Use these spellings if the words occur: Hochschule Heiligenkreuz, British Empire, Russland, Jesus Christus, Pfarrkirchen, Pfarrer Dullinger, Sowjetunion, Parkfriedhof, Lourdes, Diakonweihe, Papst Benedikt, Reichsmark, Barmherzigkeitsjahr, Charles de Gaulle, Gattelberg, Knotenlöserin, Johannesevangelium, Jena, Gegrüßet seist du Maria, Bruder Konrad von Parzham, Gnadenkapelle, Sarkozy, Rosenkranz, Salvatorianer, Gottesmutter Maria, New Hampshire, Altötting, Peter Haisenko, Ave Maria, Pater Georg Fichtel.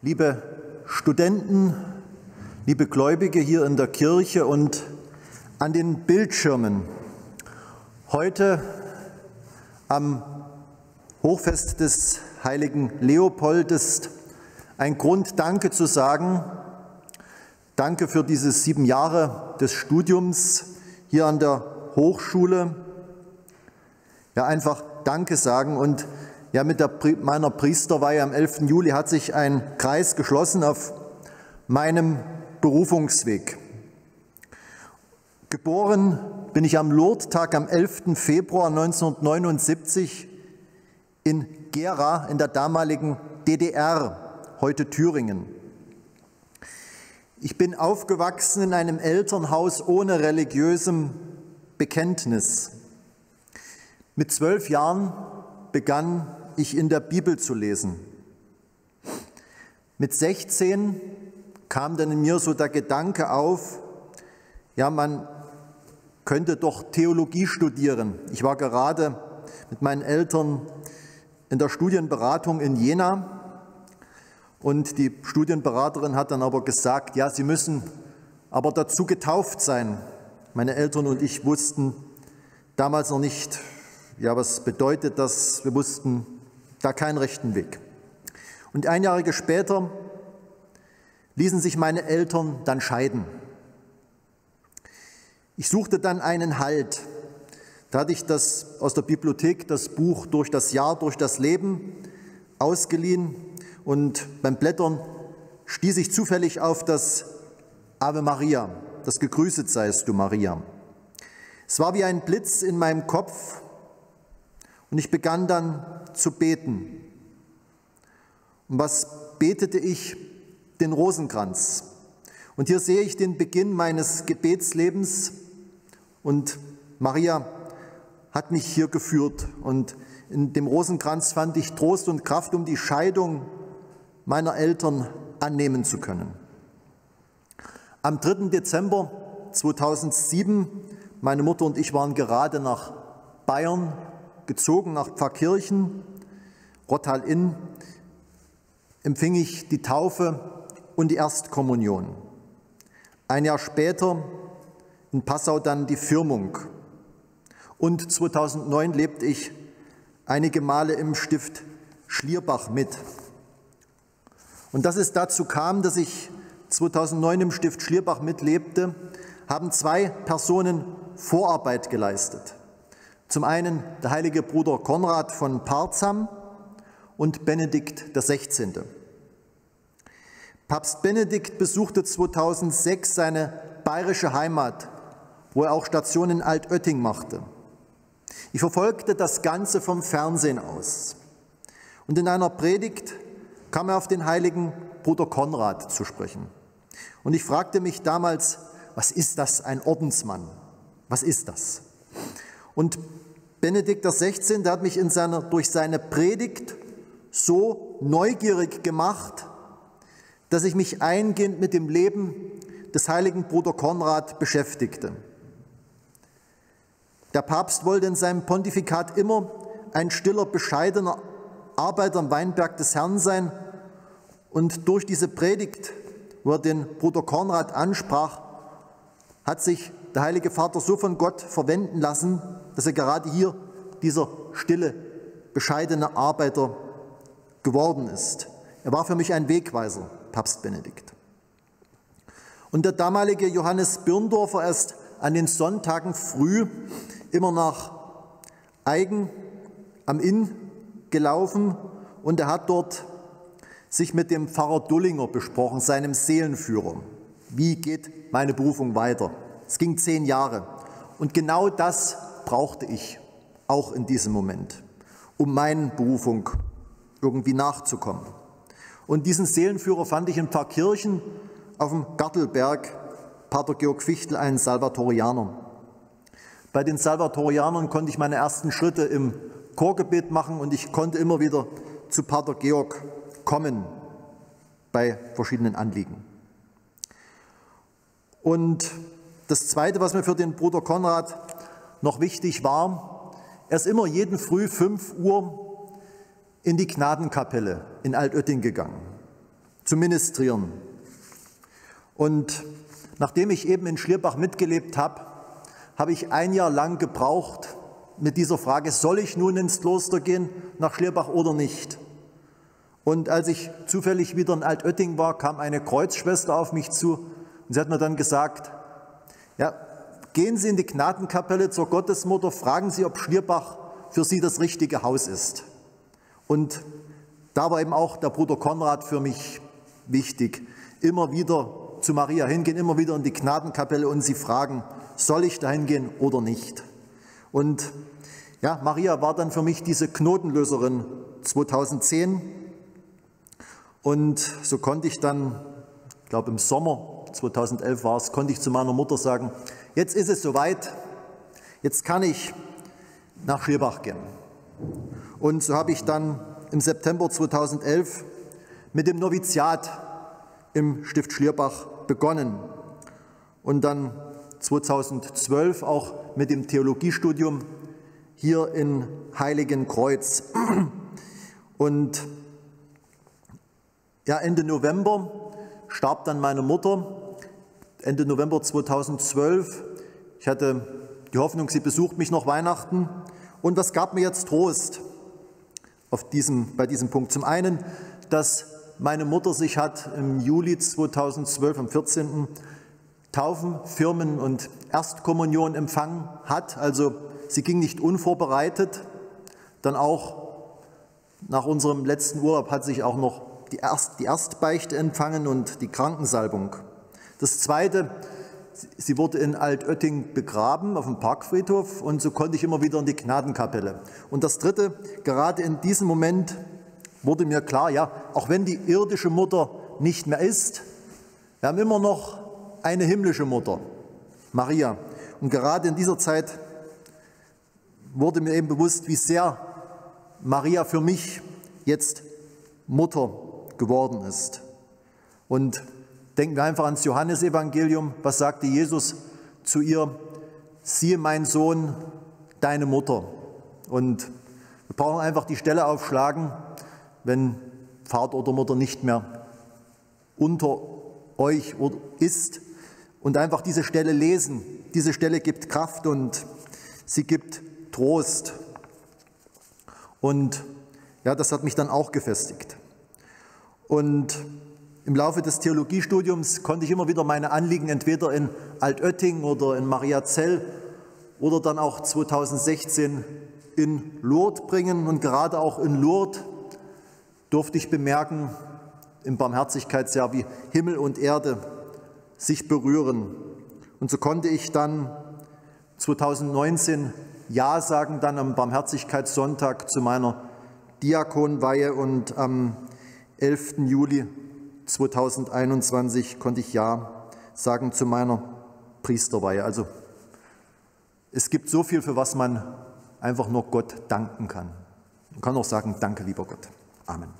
Liebe Studenten, liebe Gläubige hier in der Kirche und an den Bildschirmen, heute am Hochfest des heiligen Leopold ist ein Grund, Danke zu sagen. Danke für diese 7 Jahre des Studiums hier an der Hochschule. Ja, einfach Danke sagen und ja, mit meiner Priesterweihe am 11. Juli hat sich ein Kreis geschlossen auf meinem Berufungsweg. Geboren bin ich am Lourdes-Tag am 11. Februar 1979 in Gera in der damaligen DDR, heute Thüringen. Ich bin aufgewachsen in einem Elternhaus ohne religiösem Bekenntnis. Mit 12 Jahren begann ich in der Bibel zu lesen. Mit 16 kam dann in mir so der Gedanke auf, ja, man könnte doch Theologie studieren. Ich war gerade mit meinen Eltern in der Studienberatung in Jena und die Studienberaterin hat dann aber gesagt, ja, Sie müssen aber dazu getauft sein. Meine Eltern und ich wussten damals noch nicht, ja, was bedeutet das? Wir wussten da keinen rechten Weg. Und 1 Jahr später ließen sich meine Eltern dann scheiden. Ich suchte dann einen Halt. Da hatte ich aus der Bibliothek das Buch Durch das Jahr, durch das Leben ausgeliehen und beim Blättern stieß ich zufällig auf das Ave Maria, das Gegrüßet seist du Maria. Es war wie ein Blitz in meinem Kopf. Und ich begann dann zu beten. Und was betete ich? Den Rosenkranz. Und hier sehe ich den Beginn meines Gebetslebens. Und Maria hat mich hier geführt. Und in dem Rosenkranz fand ich Trost und Kraft, um die Scheidung meiner Eltern annehmen zu können. Am 3. Dezember 2007, meine Mutter und ich waren gerade nach Bayern gezogen, nach Pfarrkirchen, Rottal Inn, empfing ich die Taufe und die Erstkommunion. 1 Jahr später in Passau dann die Firmung. Und 2009 lebte ich einige Male im Stift Schlierbach mit. Und dass es dazu kam, dass ich 2009 im Stift Schlierbach mitlebte, haben 2 Personen Vorarbeit geleistet. Zum einen der heilige Bruder Konrad von Parzham und Benedikt XVI. Papst Benedikt besuchte 2006 seine bayerische Heimat, wo er auch Station in Altötting machte. Ich verfolgte das Ganze vom Fernsehen aus. Und in einer Predigt kam er auf den heiligen Bruder Konrad zu sprechen. Und ich fragte mich damals, was ist das, ein Ordensmann? Was ist das? Und Benedikt XVI. Hat mich durch seine Predigt so neugierig gemacht, dass ich mich eingehend mit dem Leben des heiligen Bruder Konrad beschäftigte. Der Papst wollte in seinem Pontifikat immer ein stiller, bescheidener Arbeiter am Weinberg des Herrn sein. Und durch diese Predigt, wo er den Bruder Konrad ansprach, hat sich der Heilige Vater so von Gott verwenden lassen, dass er gerade hier dieser stille, bescheidene Arbeiter geworden ist. Er war für mich ein Wegweiser, Papst Benedikt. Und der damalige Johannes Birndorfer ist an den Sonntagen früh immer nach Aigen am Inn gelaufen und er hat dort sich mit dem Pfarrer Dullinger besprochen, seinem Seelenführer. Wie geht meine Berufung weiter? Es ging 10 Jahre. Und genau das brauchte ich auch in diesem Moment, um meiner Berufung irgendwie nachzukommen. Und diesen Seelenführer fand ich in Pfarrkirchen auf dem Gattelberg, Pater Georg Fichtel, einen Salvatorianer. Bei den Salvatorianern konnte ich meine ersten Schritte im Chorgebet machen und ich konnte immer wieder zu Pater Georg kommen bei verschiedenen Anliegen. Und das Zweite, was mir für den Bruder Konrad noch wichtig war, er ist immer jeden Früh 5 Uhr in die Gnadenkapelle in Altötting gegangen. zu ministrieren. Und nachdem ich eben in Schlierbach mitgelebt habe, habe ich ein Jahr lang gebraucht mit dieser Frage, soll ich nun ins Kloster gehen, nach Schlierbach oder nicht? Und als ich zufällig wieder in Altötting war, kam eine Kreuzschwester auf mich zu und sie hat mir dann gesagt, ja, gehen Sie in die Gnadenkapelle zur Gottesmutter, fragen Sie, ob Schlierbach für Sie das richtige Haus ist. Und da war eben auch der Bruder Konrad für mich wichtig. Immer wieder zu Maria hingehen, immer wieder in die Gnadenkapelle und sie fragen, soll ich da hingehen oder nicht? Und ja, Maria war dann für mich diese Knotenlöserin 2010 und so konnte ich dann, ich glaube im Sommer 2011 war es, konnte ich zu meiner Mutter sagen, jetzt ist es soweit, jetzt kann ich nach Schlierbach gehen. Und so habe ich dann im September 2011 mit dem Noviziat im Stift Schlierbach begonnen und dann 2012 auch mit dem Theologiestudium hier in Heiligenkreuz. Und ja, Ende November starb dann meine Mutter, Ende November 2012. Ich hatte die Hoffnung, sie besucht mich noch Weihnachten. Und das gab mir jetzt Trost bei diesem Punkt. Zum einen, dass meine Mutter sich hat im Juli 2012, am 14. Taufen, Firmen und Erstkommunion empfangen hat. Also sie ging nicht unvorbereitet. Dann auch nach unserem letzten Urlaub hat sich auch noch die Erstbeichte empfangen und die Krankensalbung. Das Zweite, sie wurde in Altötting begraben auf dem Parkfriedhof und so konnte ich immer wieder in die Gnadenkapelle. Und das Dritte, gerade in diesem Moment wurde mir klar, ja, auch wenn die irdische Mutter nicht mehr ist, wir haben immer noch eine himmlische Mutter, Maria. Und gerade in dieser Zeit wurde mir eben bewusst, wie sehr Maria für mich jetzt Mutter geworden ist. Und denken wir einfach ans Johannesevangelium. Was sagte Jesus zu ihr? Siehe, mein Sohn, deine Mutter. Und wir brauchen einfach die Stelle aufschlagen, wenn Vater oder Mutter nicht mehr unter euch ist, und einfach diese Stelle lesen. Diese Stelle gibt Kraft und sie gibt Trost. Und ja, das hat mich dann auch gefestigt. Und im Laufe des Theologiestudiums konnte ich immer wieder meine Anliegen entweder in Altötting oder in Mariazell oder dann auch 2016 in Lourdes bringen. Und gerade auch in Lourdes durfte ich bemerken, im Barmherzigkeitsjahr, wie Himmel und Erde sich berühren. Und so konnte ich dann 2019 Ja sagen, dann am Barmherzigkeitssonntag zu meiner Diakonweihe und am 11. Juli 2021 konnte ich Ja sagen zu meiner Priesterweihe. Also es gibt so viel, für was man einfach nur Gott danken kann. Man kann auch sagen, danke lieber Gott. Amen.